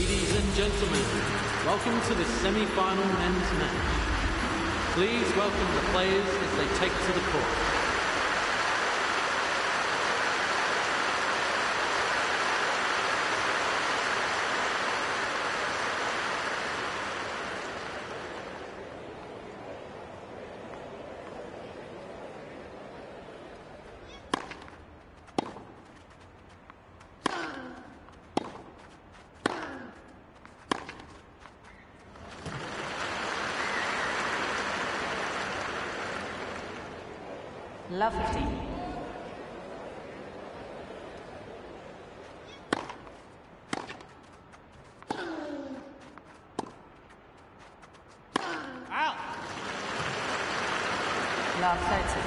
Ladies and gentlemen, welcome to this semi-final men's match. Please welcome the players as they take to the court. Love 15. Out. Love 13.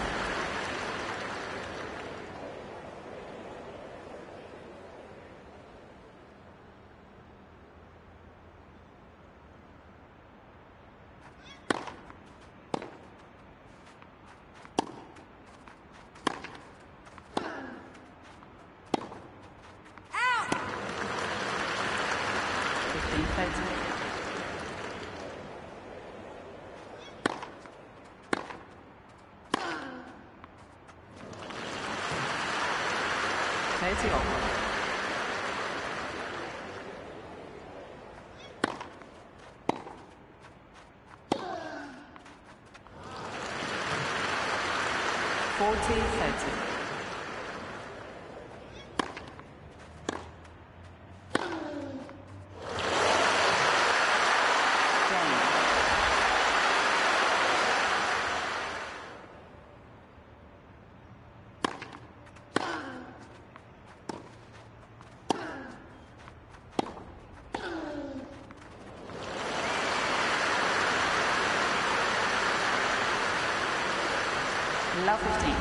Love 15.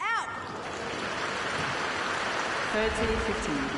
Out. 30-15.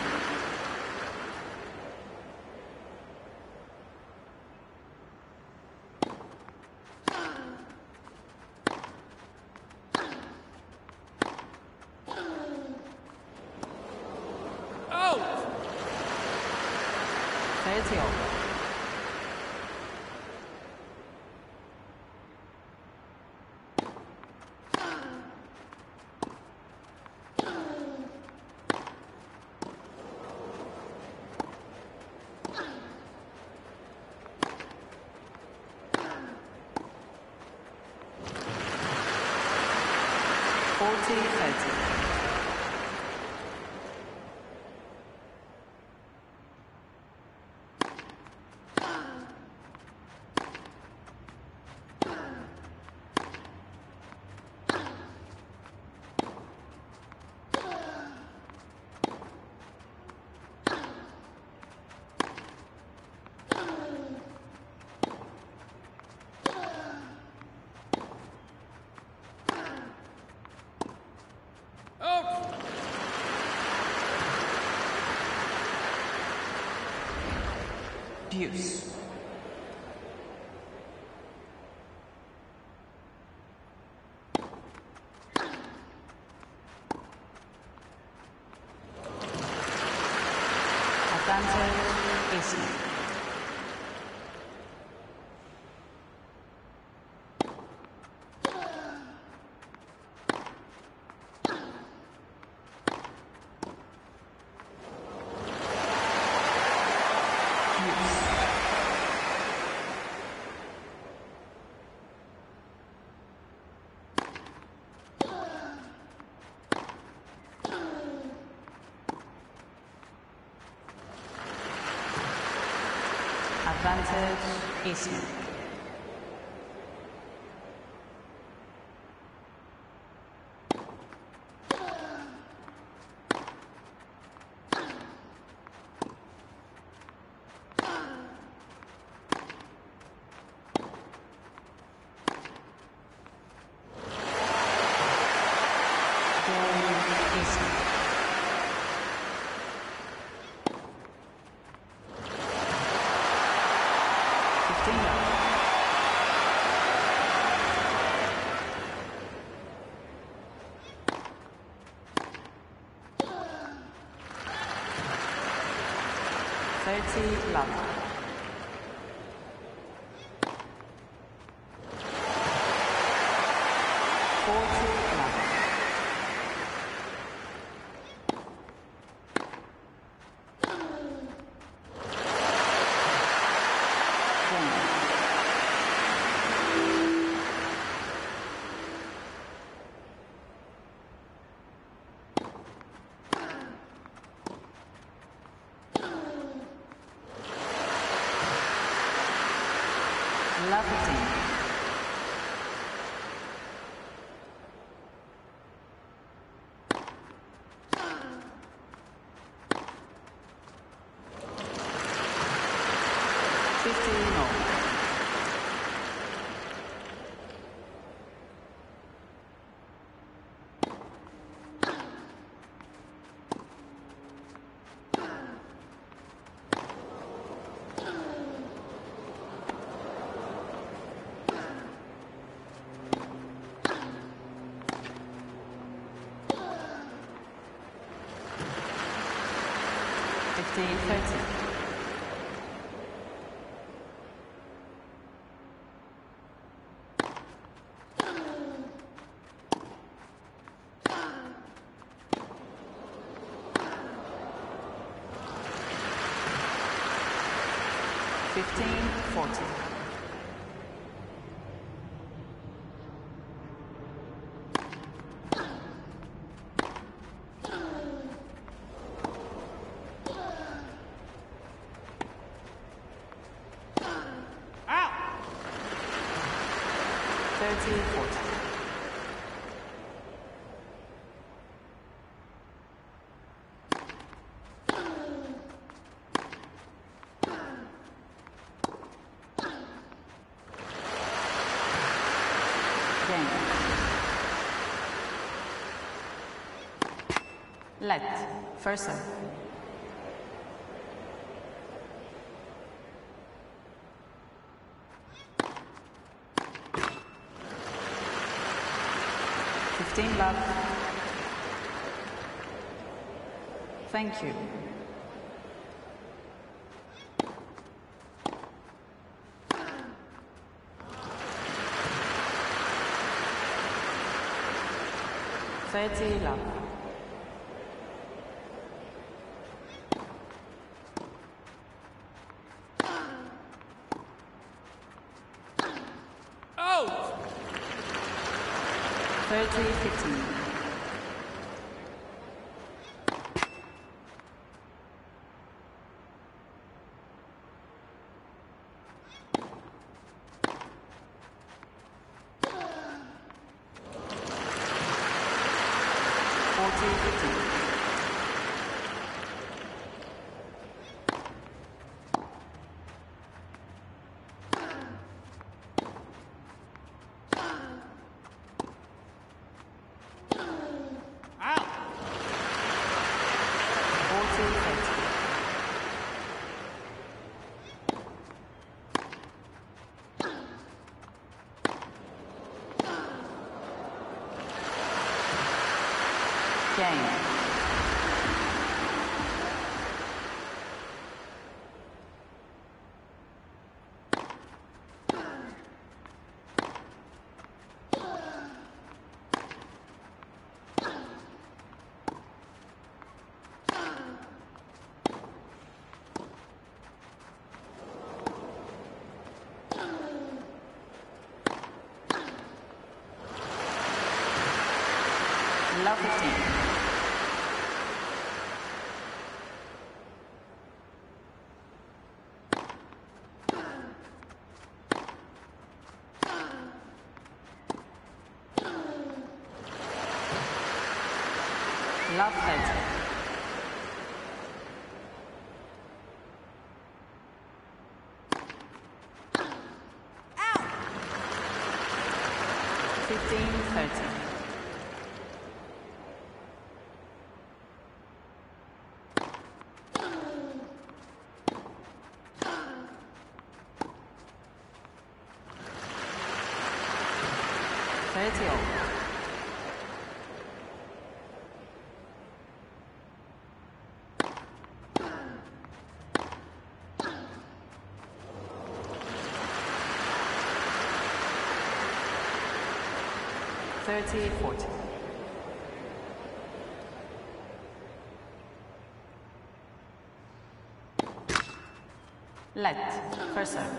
Abuse. Advantage is. Advantage Eastman. 15-30. Let first serve. Love. Thank you. 30 love. 15. 15. Love letter. 15-30. 19。 30-40. 1st serve.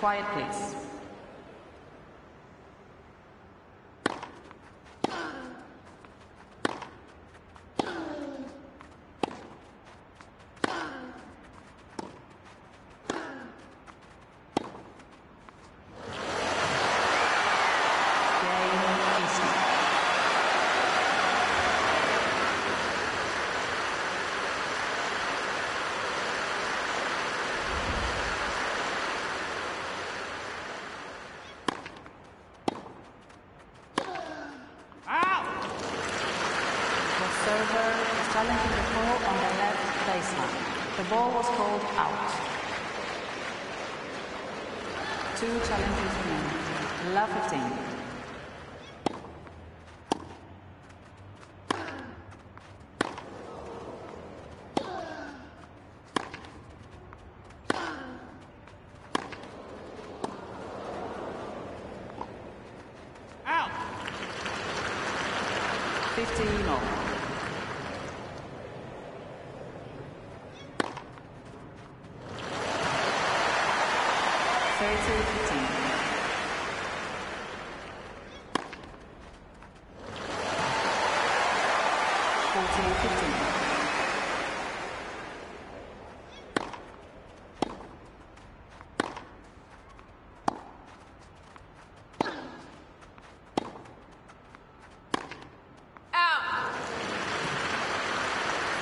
Quiet, please. 15. 15 all.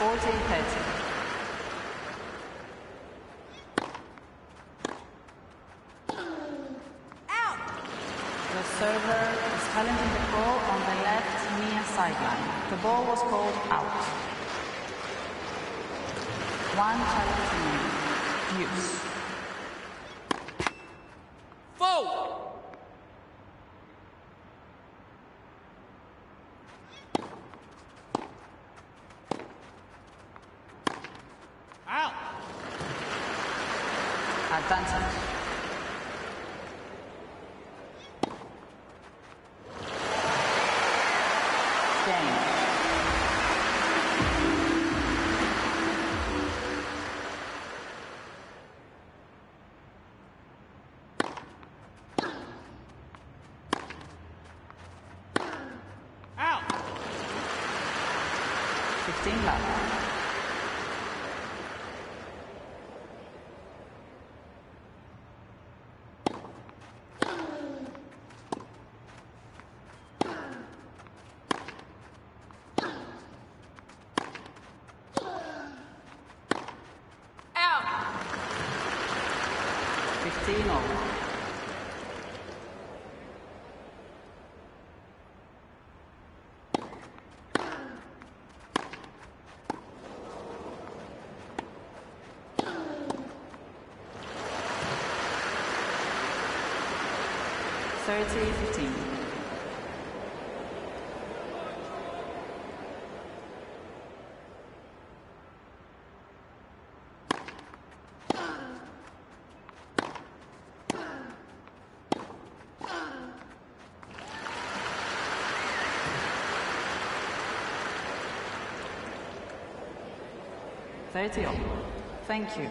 14-30. 9. The ball was called out. 1 challenge remaining. Use. Foul! 1. Advantage. 30-15. 30 all. Thank you.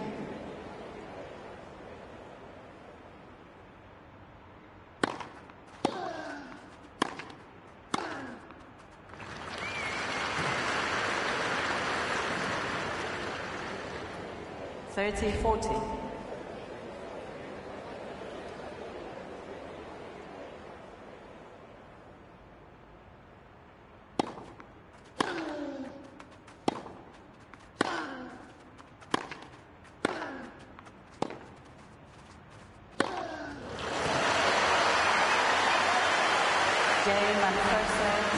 30-40. Jay McPherson.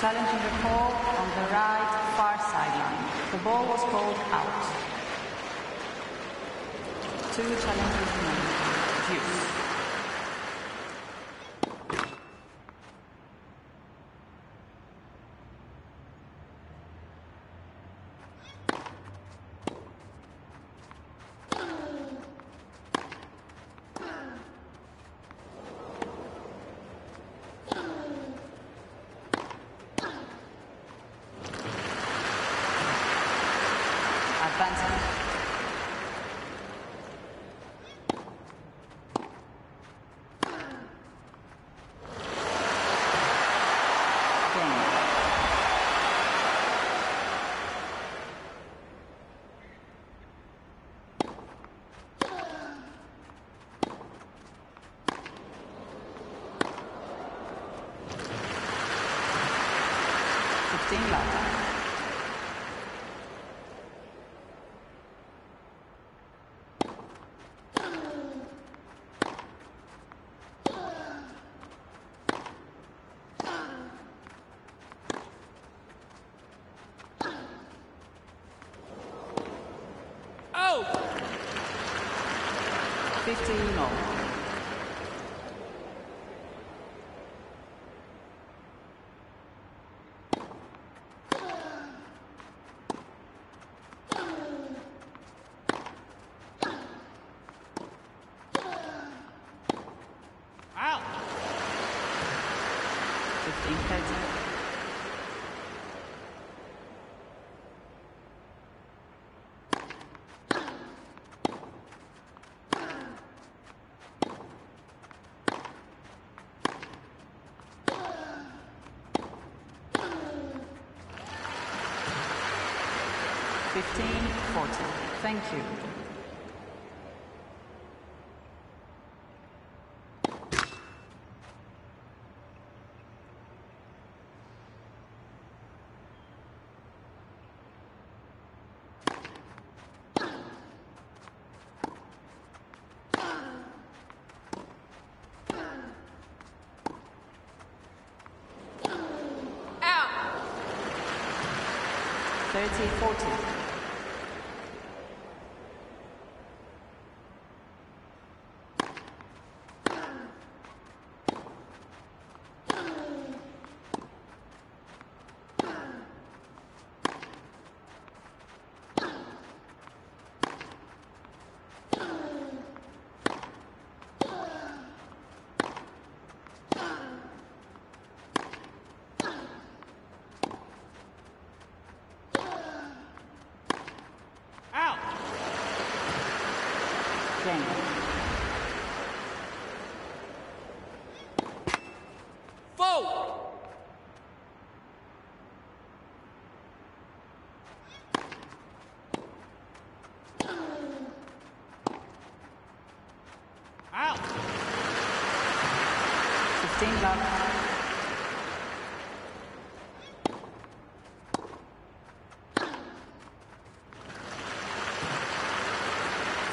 Challenging the call on the right far sideline. The ball was called out. Two challenges remaining. Deuce. Thank you. Out. 30-40.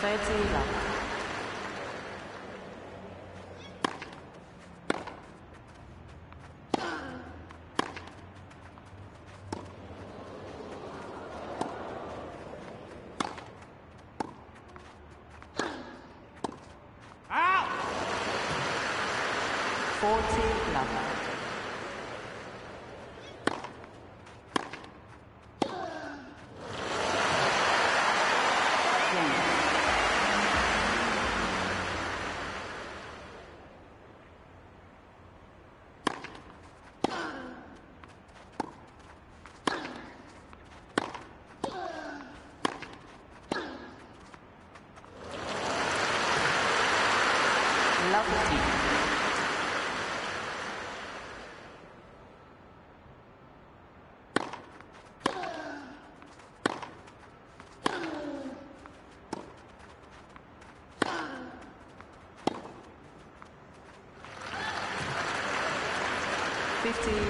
使知啦。 15-0.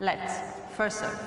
Let's first serve.